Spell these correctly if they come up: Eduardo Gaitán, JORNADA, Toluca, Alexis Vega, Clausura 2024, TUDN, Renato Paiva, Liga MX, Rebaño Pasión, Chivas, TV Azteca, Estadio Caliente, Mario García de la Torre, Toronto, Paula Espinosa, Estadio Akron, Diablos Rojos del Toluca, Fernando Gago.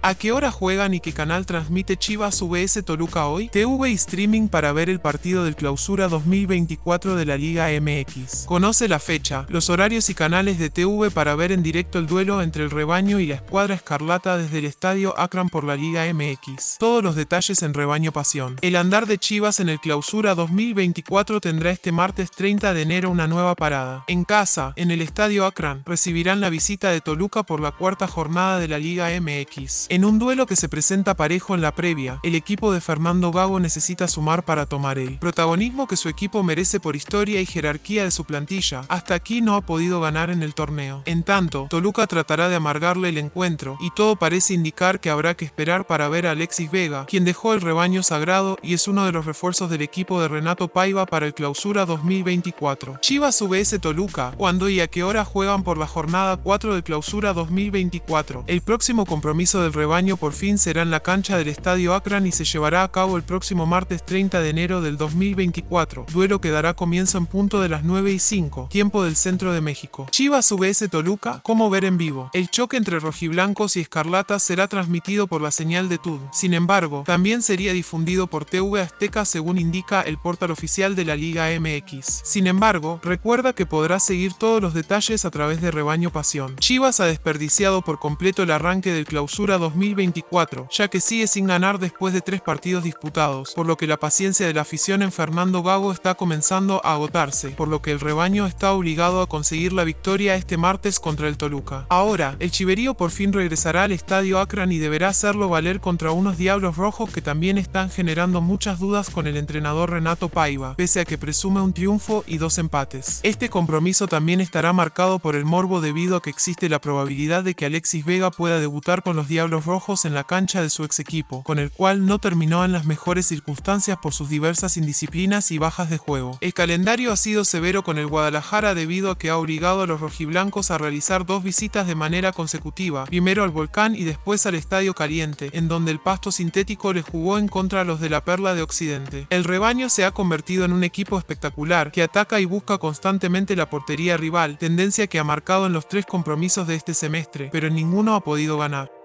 ¿A qué hora juegan y qué canal transmite Chivas vs Toluca hoy? TV y streaming para ver el partido del Clausura 2024 de la Liga MX. Conoce la fecha, los horarios y canales de TV para ver en directo el duelo entre el Rebaño y la Escuadra Escarlata desde el Estadio Akron por la Liga MX. Todos los detalles en Rebaño Pasión. El andar de Chivas en el Clausura 2024 tendrá este martes 30 de enero una nueva parada. En casa, en el Estadio Akron, recibirán la visita de Toluca por la cuarta jornada de la Liga MX. En un duelo que se presenta parejo en la previa, el equipo de Fernando Gago necesita sumar para tomar el protagonismo que su equipo merece por historia y jerarquía de su plantilla. Hasta aquí no ha podido ganar en el torneo. En tanto, Toluca tratará de amargarle el encuentro, y todo parece indicar que habrá que esperar para ver a Alexis Vega, quien dejó el rebaño sagrado y es uno de los refuerzos del equipo de Renato Paiva para el Clausura 2024. Chivas vs Toluca, ¿cuándo y a qué hora juegan por la jornada 4 del Clausura 2024? El próximo compromiso del Rebaño por fin será en la cancha del Estadio Akron y se llevará a cabo el próximo martes 30 de enero del 2024, duelo que dará comienzo en punto de las 9:05, tiempo del centro de México. Chivas vs Toluca, ¿cómo ver en vivo? El choque entre rojiblancos y escarlatas será transmitido por la señal de TUDN. Sin embargo, también sería difundido por TV Azteca según indica el portal oficial de la Liga MX. Sin embargo, recuerda que podrás seguir todos los detalles a través de Rebaño Pasión. Chivas ha desperdiciado por completo el arranque del Clausura 2024, ya que sigue sin ganar después de 3 partidos disputados, por lo que la paciencia de la afición en Fernando Gago está comenzando a agotarse, por lo que el rebaño está obligado a conseguir la victoria este martes contra el Toluca. Ahora, el chiverío por fin regresará al Estadio Akron y deberá hacerlo valer contra unos Diablos Rojos que también están generando muchas dudas con el entrenador Renato Paiva, pese a que presume un triunfo y 2 empates. Este compromiso también estará marcado por el morbo debido a que existe la probabilidad de que Alexis Vega pueda debutar con los Diablos Rojos en la cancha de su ex equipo, con el cual no terminó en las mejores circunstancias por sus diversas indisciplinas y bajas de juego. El calendario ha sido severo con el Guadalajara debido a que ha obligado a los rojiblancos a realizar 2 visitas de manera consecutiva, primero al Volcán y después al Estadio Caliente, en donde el pasto sintético les jugó en contra a los de la Perla de Occidente. El rebaño se ha convertido en un equipo espectacular, que ataca y busca constantemente la portería rival, tendencia que ha marcado en los 3 compromisos de este semestre, pero en ninguno ha podido ganar.